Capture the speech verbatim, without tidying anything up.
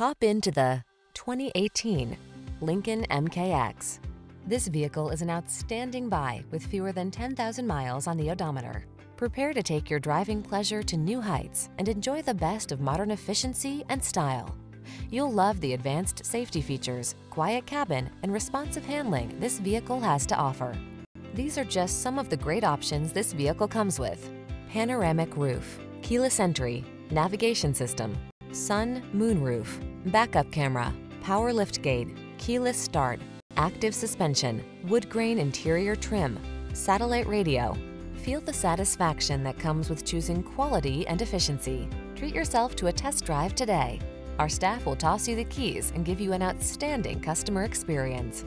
Hop into the twenty eighteen Lincoln M K X. This vehicle is an outstanding buy with fewer than ten thousand miles on the odometer. Prepare to take your driving pleasure to new heights and enjoy the best of modern efficiency and style. You'll love the advanced safety features, quiet cabin, and responsive handling this vehicle has to offer. These are just some of the great options this vehicle comes with: panoramic roof, keyless entry, navigation system, sun moon roof, backup camera, power liftgate, keyless start, active suspension, wood grain interior trim, satellite radio. Feel the satisfaction that comes with choosing quality and efficiency. Treat yourself to a test drive today. Our staff will toss you the keys and give you an outstanding customer experience.